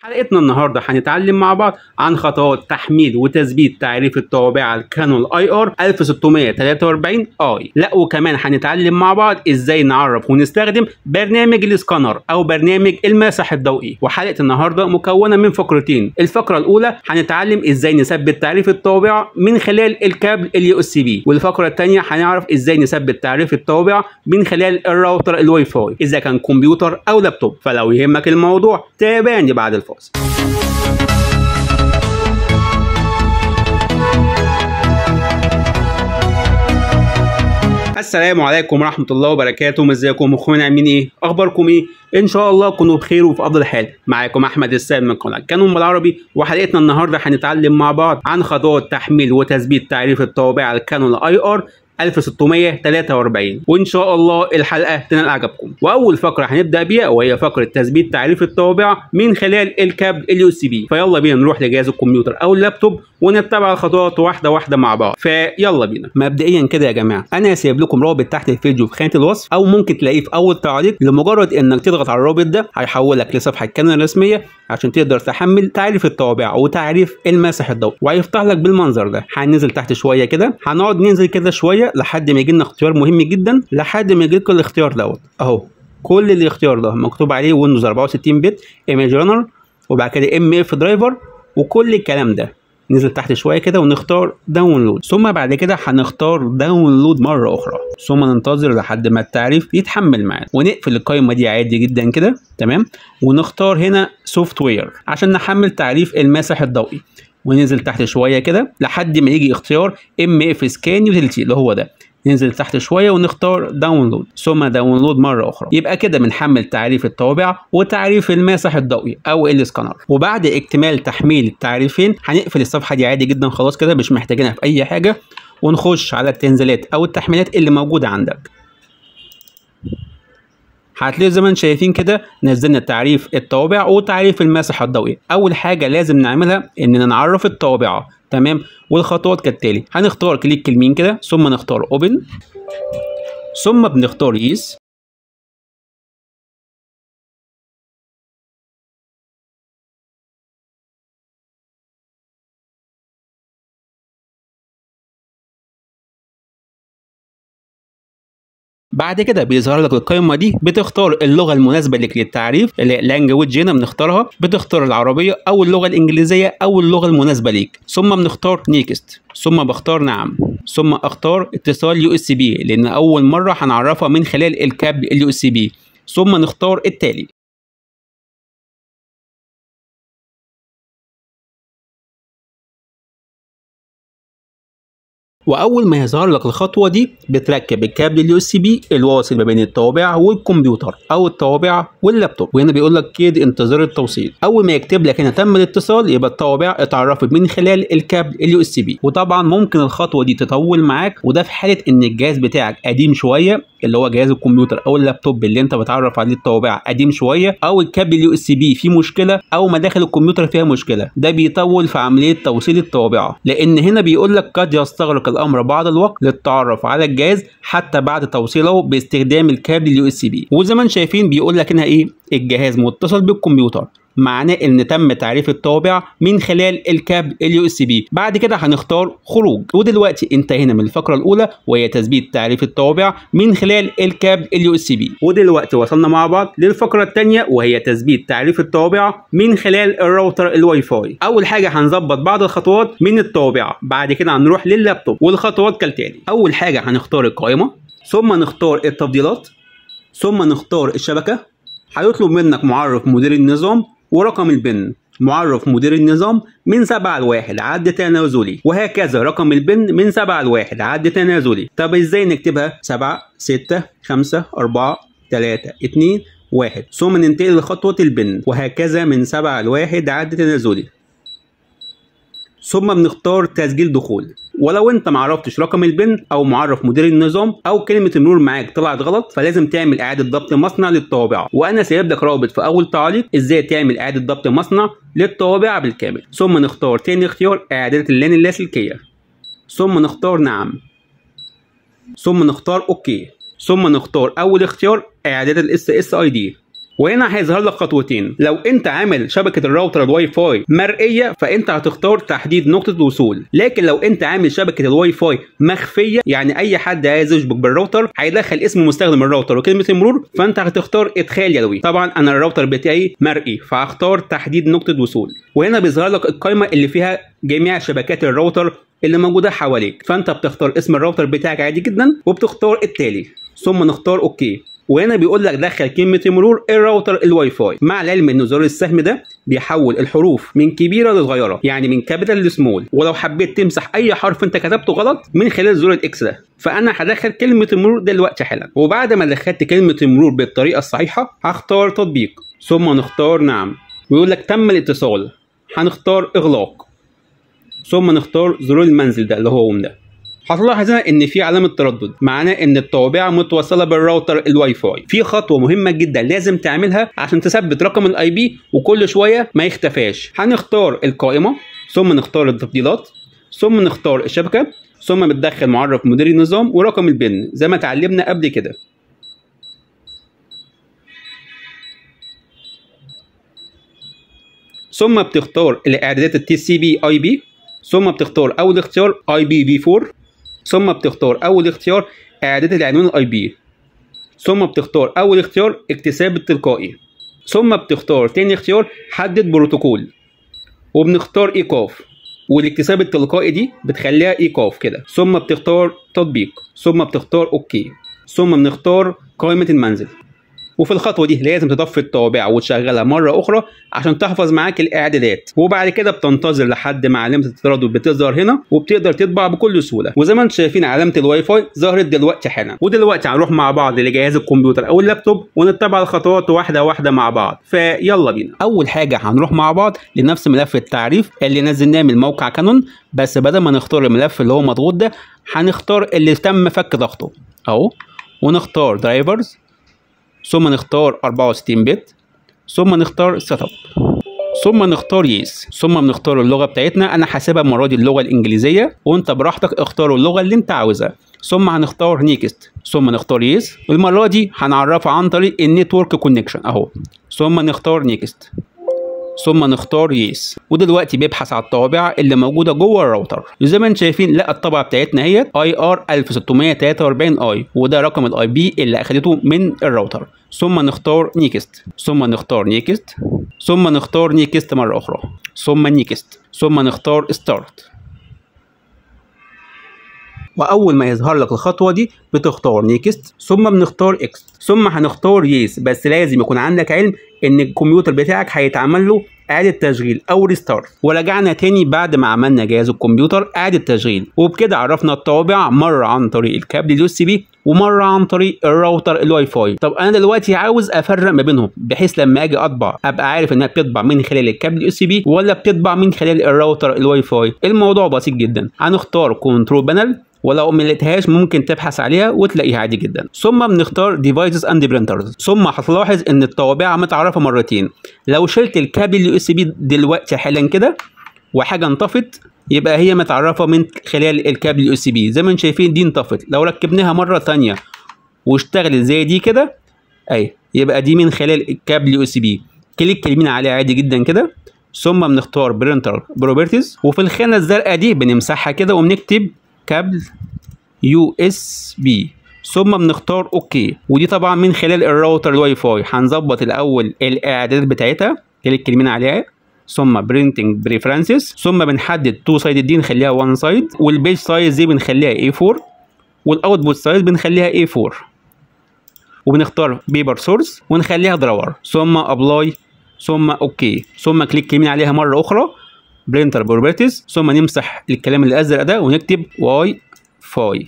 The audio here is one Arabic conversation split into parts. حلقتنا النهارده هنتعلم مع بعض عن خطوات تحميل وتثبيت تعريف الطوابع على الكانون IR1643 اي، لا وكمان هنتعلم مع بعض ازاي نعرف ونستخدم برنامج السكانر او برنامج المسح الضوئي. وحلقه النهارده مكونه من فقرتين، الفقره الاولى هنتعلم ازاي نثبت تعريف الطوابع من خلال الكابل USB، والفقره الثانيه هنعرف ازاي نثبت تعريف الطوابع من خلال الراوتر الواي فاي اذا كان كمبيوتر او لابتوب. فلو يهمك الموضوع تابعني بعد الفقرة. السلام عليكم ورحمه الله وبركاته، ازيكم اخوانا، عاملين ايه؟ اخباركم ايه؟ ان شاء الله تكونوا بخير وفي افضل حال. معاكم احمد السام من قناه كانون بالعربي، وحلقتنا النهارده هنتعلم مع بعض عن خطوات تحميل وتثبيت تعريف الطوابع على الكانون IR1643، وان شاء الله الحلقه تنال اعجابكم. واول فقره هنبدا بيها وهي فقره تثبيت تعريف الطوابع من خلال الكابل USB. فيلا بينا نروح لجهاز الكمبيوتر او اللابتوب ونتبع الخطوات واحده واحده مع بعض. فيلا بينا. مبدئيا كده يا جماعه انا سايب لكم رابط تحت الفيديو في خانه الوصف، او ممكن تلاقيه في اول تعليق. لمجرد انك تضغط على الرابط ده هيحولك لصفحه كانون الرسميه عشان تقدر تحمل تعريف الطوابع وتعريف المسح الضوئي، وهيفتح لك بالمنظر ده. هننزل تحت شويه كده، هنقعد ننزل كده شويه لحد ما يجيلنا اختيار مهم جدا، لحد ما يجيلكوا الاختيار دوت اهو. كل الاختيار ده مكتوب عليه ويندوز 64 بت، ايميج رانر، وبعد كده MF درايفر، وكل الكلام ده. ننزل تحت شويه كده ونختار داونلود، ثم بعد كده هنختار داونلود مره اخرى، ثم ننتظر لحد ما التعريف يتحمل معانا، ونقفل القائمه دي عادي جدا كده، تمام. ونختار هنا سوفت وير عشان نحمل تعريف المسح الضوئي، وننزل تحت شويه كده لحد ما يجي اختيار MF Scan Utility اللي هو ده. ننزل تحت شويه ونختار داونلود، ثم داونلود مره اخرى. يبقى كده بنحمل تعريف الطوابع وتعريف المسح الضوئي او السكانر. وبعد اكتمال تحميل التعريفين هنقفل الصفحه دي عادي جدا، خلاص كده مش محتاجينها في اي حاجه، ونخش على التنزيلات او التحميلات اللي موجوده عندك. هتلاقوا زي ما انتم شايفين كده نزلنا تعريف الطوابع وتعريف المسح الضوئي. اول حاجه لازم نعملها اننا نعرف الطوابع، تمام. والخطوات كالتالي، هنختار كليك اليمين كده، ثم نختار اوبن، ثم بنختار يس، بعد كده بيظهر لك القائمه دي، بتختار اللغه المناسبه لك للتعريف، اللانجوج هنا بنختارها، بتختار العربيه او اللغه الانجليزيه او اللغه المناسبه ليك، ثم بنختار نيكست، ثم بختار نعم، ثم اختار اتصال USB لان اول مره هنعرفها من خلال الكابل USB، ثم نختار التالي. واول ما يظهر لك الخطوه دي بتركب الكابل USB الواصل ما بين الطوابع والكمبيوتر او الطوابع واللابتوب، وهنا بيقول لك كده انتظار التوصيل. اول ما يكتب لك هنا تم الاتصال يبقى الطوابع اتعرفت من خلال الكابل USB. وطبعا ممكن الخطوه دي تطول معاك، وده في حاله ان الجهاز بتاعك قديم شويه، اللي هو جهاز الكمبيوتر او اللابتوب اللي انت بتعرف عليه الطوابع قديم شويه، او الكابل USB فيه مشكله، او مداخل الكمبيوتر فيها مشكله. ده بيطول في عمليه توصيل الطوابع، لان هنا بيقول لك قد يستغرق الامر بعض الوقت للتعرف على الجهاز حتى بعد توصيله باستخدام الكابل USB. وزي ما انتم شايفين بيقول لك هنا ايه، الجهاز متصل بالكمبيوتر، معناه ان تم تعريف الطوابع من خلال الكابل USB. بعد كده هنختار خروج. ودلوقتي انتهينا من الفقره الاولى وهي تثبيت تعريف الطوابع من خلال الكابل USB. ودلوقتي وصلنا مع بعض للفقره الثانيه وهي تثبيت تعريف الطوابع من خلال الراوتر الواي فاي. اول حاجه هنظبط بعض الخطوات من الطوابع، بعد كده هنروح لللابتوب، والخطوات كالتالي. اول حاجه هنختار القائمه، ثم نختار التفضيلات، ثم نختار الشبكه. هيطلب منك معرف مدير النظام ورقم البن. معرف مدير النظام من 7 ل1 عد تنازلي، وهكذا رقم البن من 7 ل1 عد تنازلي. طب ازاي نكتبها؟ 7 6 5 4 3 2 1، ثم ننتقل لخطوة البن وهكذا من 7 ل1 عد تنازلي، ثم بنختار تسجيل دخول. ولو انت معرفتش رقم البن او معرف مدير النظام او كلمه المرور معاك طلعت غلط، فلازم تعمل اعاده ضبط مصنع للطوابع، وانا سايب لك رابط في اول تعليق ازاي تعمل اعاده ضبط مصنع للطوابع بالكامل. ثم نختار تاني اختيار اعاده اللان اللاسلكيه، ثم نختار نعم، ثم نختار اوكي، ثم نختار اول اختيار اعاده الاس اس اي دي، وهنا هيظهر لك خطوتين. لو انت عامل شبكه الراوتر الواي فاي مرئيه فانت هتختار تحديد نقطه الوصول، لكن لو انت عامل شبكه الواي فاي مخفيه يعني اي حد عايز يشبك بالراوتر هيدخل اسم مستخدم الراوتر وكلمه المرور، فانت هتختار ادخال يدوي. طبعا انا الراوتر بتاعي مرئي فهختار تحديد نقطه الوصول، وهنا بيظهر لك القائمه اللي فيها جميع شبكات الراوتر اللي موجوده حواليك، فانت بتختار اسم الراوتر بتاعك عادي جدا وبتختار التالي ثم نختار اوكي. وهنا بيقول لك دخل كلمه المرور الراوتر الواي فاي، مع العلم ان زرار السهم ده بيحول الحروف من كبيره لصغيره، يعني من كابيتال لسمول، ولو حبيت تمسح اي حرف انت كتبته غلط من خلال زرار الاكس ده. فانا هدخل كلمه المرور دلوقتي حالا، وبعد ما دخلت كلمه المرور بالطريقه الصحيحه هختار تطبيق ثم نختار نعم. ويقول لك تم الاتصال، هنختار اغلاق ثم نختار زرار المنزل ده اللي هو ده. هتلاحظ هنا ان في علامه تردد، معناه ان الطوابع متوصله بالراوتر الواي فاي. في خطوه مهمه جدا لازم تعملها عشان تثبت رقم الاي بي وكل شويه ما يختفاش. هنختار القائمه ثم نختار التفضيلات ثم نختار الشبكه ثم بتدخل معرف مدير النظام ورقم البن زي ما اتعلمنا قبل كده. ثم بتختار الاعدادات التي سي بي اي بي ثم بتختار اول اختيار اي بي في 4 ثم بتختار اول اختيار اعدادات العنوان الاي بي ثم بتختار اول اختيار اكتساب التلقائي ثم بتختار تاني اختيار حدد بروتوكول وبنختار ايقاف، والاكتساب التلقائي دي بتخليها ايقاف كده. ثم بتختار تطبيق ثم بتختار اوكي ثم بنختار قائمه المنزل. وفي الخطوه دي لازم تطفي الطوابع وتشغلها مره اخرى عشان تحفظ معاك الاعدادات، وبعد كده بتنتظر لحد ما علامه التردد بتظهر هنا وبتقدر تطبع بكل سهوله. وزي ما انتم شايفين علامه الواي فاي ظهرت دلوقتي حالا. ودلوقتي هنروح مع بعض لجهاز الكمبيوتر او اللابتوب ونتبع الخطوات واحده واحده مع بعض، فيلا بينا. اول حاجه هنروح مع بعض لنفس ملف التعريف اللي نزلناه من موقع كانون، بس بدل ما نختار الملف اللي هو مضغوط ده هنختار اللي تم فك ضغطه اهو، ونختار درايفرز ثم نختار 64 بت ثم نختار سيت اب ثم نختار يس ثم بنختار اللغه بتاعتنا. انا حاسبها المره دي اللغه الانجليزيه وانت براحتك اختار اللغه اللي انت عاوزها، ثم هنختار نيكست ثم نختار يس، والمره دي هنعرفها عن طريق النتورك كونكشن اهو، ثم نختار نيكست ثم نختار يس. ودلوقتي بيبحث على الطوابع اللي موجوده جوه الراوتر، وزي ما انتم شايفين لقى الطابعه بتاعتنا هي IR1643i وده رقم الاي بي اللي اخدته من الراوتر، ثم نختار نيكست ثم نختار نيكست ثم نختار نيكست مره اخرى ثم نيكست ثم نختار ستارت. واول ما يظهر لك الخطوه دي بتختار نيكست ثم بنختار اكس ثم هنختار يس، بس لازم يكون عندك علم ان الكمبيوتر بتاعك هيتعمل له اعاده تشغيل او ريستارت. ورجعنا تاني بعد ما عملنا جهاز الكمبيوتر اعاده تشغيل، وبكده عرفنا الطوابع مره عن طريق الكابل اليو اس بي ومره عن طريق الراوتر الواي فاي. طب انا دلوقتي عاوز افرق ما بينهم بحيث لما اجي اطبع ابقى عارف انها بتطبع من خلال الكابل اليو اس بي ولا بتطبع من خلال الراوتر الواي فاي. الموضوع بسيط جدا، هنختار كنترول بانل ولو ما لقيتهاش ممكن تبحث عليها وتلاقيها عادي جدا، ثم بنختار ديفايسز اند برينترز. ثم هتلاحظ ان الطوابع متعرفه مرتين، لو شلت الكابل يو اس بي دلوقتي حالا كده وحاجه انطفت يبقى هي متعرفه من خلال الكابل يو اس بي، زي ما انتم شايفين دي انطفت، لو ركبناها مره ثانيه واشتغلت زي دي كده اهي يبقى دي من خلال الكابل يو اس بي، كليك يمين عليها عادي جدا كده، ثم بنختار برينتر بروبرتيز وفي الخانه الزرقاء دي بنمسحها كده وبنكتب كابل يو اس بي ثم بنختار اوكي. ودي طبعا من خلال الراوتر الواي فاي، هنظبط الاول الاعدادات بتاعتها كليك يمين عليها ثم برينتنج بريفرنسز ثم بنحدد تو سايد دي نخليها 1 سايد، والبيج سايز دي بنخليها A4 والاوتبوت سايز بنخليها A4 وبنختار بيبر سورس ونخليها دراور ثم ابلاي ثم اوكي ثم كليك يمين عليها مره اخرى برينتر بروبرتيز ثم نمسح الكلام الازرق ده ونكتب واي فاي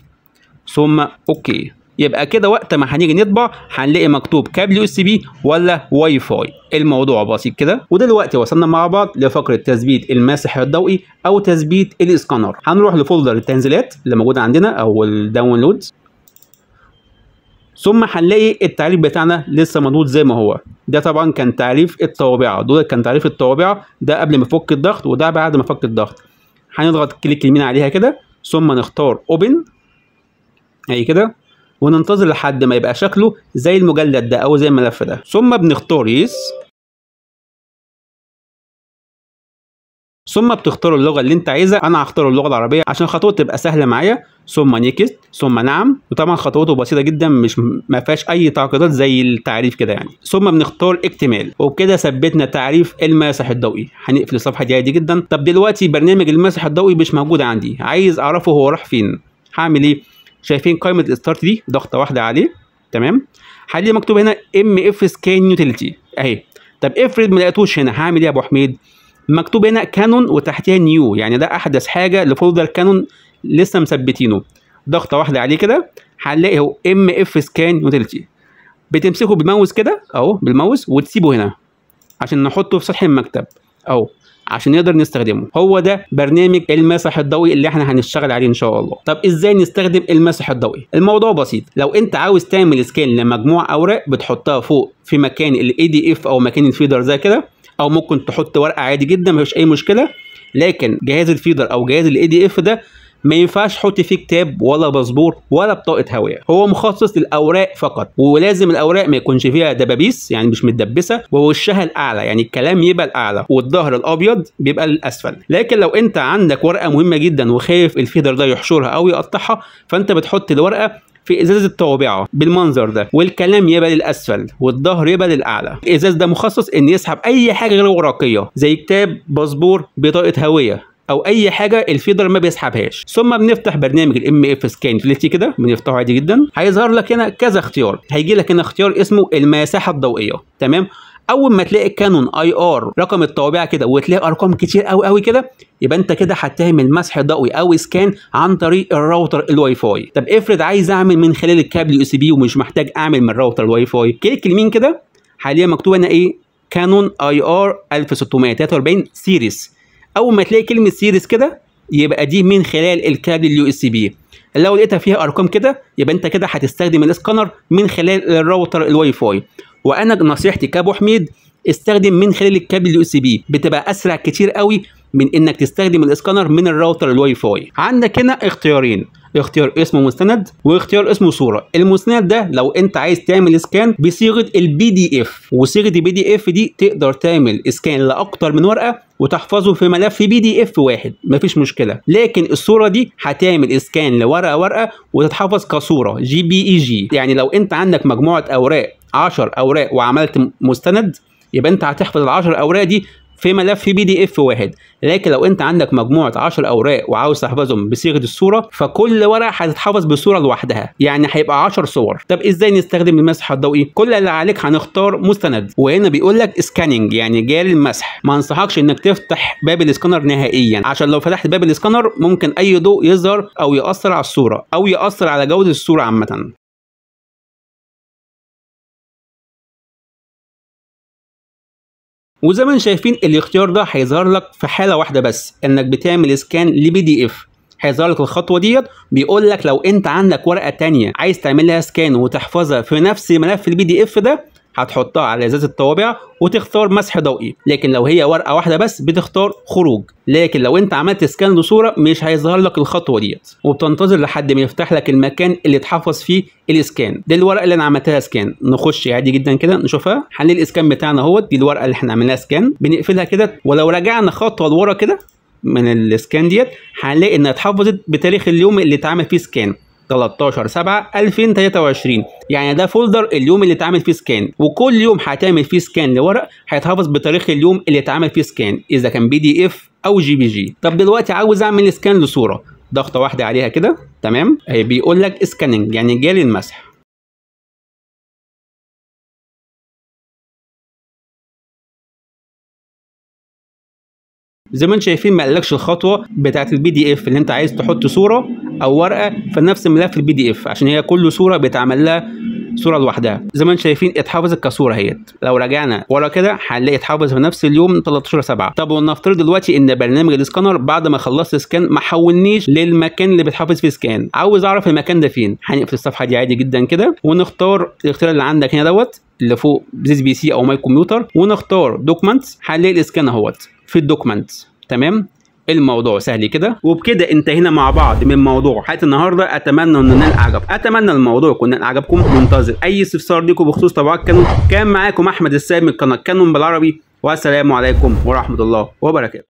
ثم اوكي. يبقى كده وقت ما هنيجي نطبع هنلاقي مكتوب كابل يو اس بي ولا واي فاي. الموضوع بسيط كده. ودلوقتي وصلنا مع بعض لفقره تثبيت المسح الضوئي او تثبيت الاسكانر. هنروح لفولدر التنزيلات اللي موجوده عندنا او الداونلودز، ثم هنلاقي التعريف بتاعنا لسه موجود زي ما هو. ده طبعا كان تعريف الطوابع، دول كان تعريف الطوابع، ده قبل ما فك الضغط وده بعد ما فك الضغط. هنضغط كليك يمين عليها كده ثم نختار اوبن اهي كده، وننتظر لحد ما يبقى شكله زي المجلد ده او زي الملف ده، ثم بنختار يس، ثم بتختار اللغه اللي انت عايزها. انا هختار اللغه العربيه عشان خطوه تبقى سهله معايا، ثم نيكست، ثم نعم. وطبعا خطواته بسيطه جدا، مش ما فيهاش اي تعقيدات زي التعريف كده يعني. ثم بنختار اكتمال، وبكده ثبتنا تعريف المسح الضوئي. هنقفل الصفحه دي عادي جدا. طب دلوقتي برنامج المسح الضوئي مش موجود عندي، عايز اعرفه هو راح فين، هعمل ايه؟ شايفين قائمه الستارت دي، ضغطه واحده عليه، تمام. هلاقي مكتوب هنا MF Scan Utility اهي. طب افرض ما لقيتوش هنا، هعمل ايه يا ابو حميد؟ مكتوب هنا كانون وتحتها نيو، يعني ده احدث حاجه لفولدر كانون لسه مثبتينه. ضغطه واحده عليه كده هنلاقي هو MF Scan Utility. بتمسكه بالماوس كده اهو، بالماوس، وتسيبه هنا عشان نحطه في سطح المكتب اهو، عشان نقدر نستخدمه. هو ده برنامج المسح الضوئي اللي احنا هنشتغل عليه ان شاء الله. طب ازاي نستخدم المسح الضوئي؟ الموضوع بسيط. لو انت عاوز تعمل سكان لمجموعه اوراق، بتحطها فوق في مكان الADF او مكان الفيدر زي كده، او ممكن تحط ورقه عادي جدا مفيش اي مشكله. لكن جهاز الفيدر او جهاز الADF ده ما ينفعش تحط فيه كتاب ولا باسبور ولا بطاقه هويه، هو مخصص للاوراق فقط، ولازم الاوراق ما يكونش فيها دبابيس، يعني مش متدبسه، ووشها الاعلى، يعني الكلام يبقى الاعلى والظهر الابيض بيبقى الاسفل. لكن لو انت عندك ورقه مهمه جدا وخايف الفيدر ده يحشرها او يقطعها، فانت بتحط الورقه في ازاز الطوابعه بالمنظر ده، والكلام يبقى للاسفل والظهر يبقى للاعلى. الازاز ده مخصص ان يسحب اي حاجه غير ورقيه زي كتاب، باسبور، بطاقه هويه، او اي حاجه الفيدر ما بيسحبهاش. ثم بنفتح برنامج MF Scan Utility كده، بنفتحه عادي جدا. هيظهر لك هنا كذا اختيار، هيجي لك هنا اختيار اسمه المساحه الضوئيه، تمام. اول ما تلاقي كانون IR رقم الطوابعه كده وتلاقي ارقام كتير قوي قوي كده، يبقى انت كده هتعمل مسح ضوئي او سكان عن طريق الراوتر الواي فاي. طب افرض عايز اعمل من خلال الكابل USB ومش محتاج اعمل من الراوتر الواي فاي، كليك يمين كده هلاقي مكتوب هنا ايه، كانون IR1643 سيريس. اول ما تلاقي كلمه سيريس كده يبقى دي من خلال الكابل USB. لو لقيتها فيها ارقام كده يبقى انت كده هتستخدم الاسكانر من خلال الراوتر الواي فاي. وانا نصيحتي كابو حميد، استخدم من خلال الكابل USB، بتبقى اسرع كتير قوي من انك تستخدم الاسكانر من الراوتر الواي فاي. عندك هنا اختيارين، اختيار اسمه مستند واختيار اسمه صوره. المسند ده لو انت عايز تعمل سكان بصيغه الPDF، وصيغه الPDF دي تقدر تعمل سكان لاكتر من ورقه وتحفظه في ملف PDF واحد، مفيش مشكله. لكن الصوره دي هتعمل سكان لورقه ورقه وتتحفظ كصوره JPEG. يعني لو انت عندك مجموعه اوراق 10 اوراق وعملت مستند، يبقى انت هتحفظ ال10 اوراق دي في ملف PDF واحد. لكن لو انت عندك مجموعه 10 اوراق وعاوز تحفظهم بصيغه الصوره، فكل ورقه هتتحفظ بصوره لوحدها، يعني هيبقى 10 صور. طب ازاي نستخدم المسح الضوئي؟ كل اللي عليك هنختار مستند، وهنا بيقول لك سكاننج يعني جاري المسح. ما انصحكش انك تفتح باب الاسكانر نهائيا، عشان لو فتحت باب الاسكانر ممكن اي ضوء يظهر او ياثر على الصوره او ياثر على جوده الصوره عامه. وزي ما شايفين الاختيار ده هيظهر لك في حاله واحده بس، انك بتعمل سكان لPDF. هيظهر لك الخطوه ديت، بيقول لك لو انت عندك ورقه ثانيه عايز تعمل لها سكان وتحفظها في نفس ملف الPDF ده، هتحطها على ازاز الطوابع وتختار مسح ضوئي. لكن لو هي ورقه واحده بس بتختار خروج. لكن لو انت عملت سكان لصوره مش هيظهر لك الخطوه ديت، وبتنتظر لحد ما يفتح لك المكان اللي اتحفظ فيه الاسكان. دي الورقه اللي انا عملتها سكان، نخش عادي جدا كده نشوفها، هنلاقي الاسكان بتاعنا اهوت. دي الورقه اللي احنا عملناها سكان، بنقفلها كده. ولو رجعنا خطوه لورا كده من الاسكان ديت، هنلاقي انها اتحفظت بتاريخ اليوم اللي اتعمل فيه سكان، 13/7/2023، يعني ده فولدر اليوم اللي اتعمل فيه سكان. وكل يوم هتعمل فيه سكان لورق هيتحفظ بتاريخ اليوم اللي اتعمل فيه سكان، اذا كان PDF او JPG. طب دلوقتي عاوز اعمل سكان لصوره، ضغطه واحده عليها كده، تمام. بيقول لك سكاننج يعني جاري المسح. زي ما انتم شايفين ما قالكش الخطوه بتاعت الPDF اللي انت عايز تحط صوره او ورقه في نفس ملف الPDF، عشان هي كل صوره بيتعمل لها صوره لوحدها. زي ما انتم شايفين اتحفظت كصوره اهيت. لو رجعنا ورا كده هنلاقي اتحفظ في نفس اليوم 13/7. طب ونفترض دلوقتي ان برنامج الاسكانر بعد ما خلصت سكان ما حولنيش للمكان اللي بتحفظ فيه سكان، عاوز اعرف المكان ده فين. هنقفل الصفحه دي عادي جدا كده، ونختار الاختيار اللي عندك هنا دوت اللي فوق ذيس PC او ماي كمبيوتر، ونختار دوكمنت. هنلاقي الاسكان اهوت في الدوكمنت، تمام. الموضوع سهل كده. وبكده انتهينا مع بعض من موضوع حلقه النهارده، اتمنى ان النال عجب، اتمنى الموضوع يكون عجبكم. منتظر اي استفسار ليكم بخصوص طبعات كانون. كان معاكم احمد السيد من قناه كانون بالعربي، والسلام عليكم ورحمه الله وبركاته.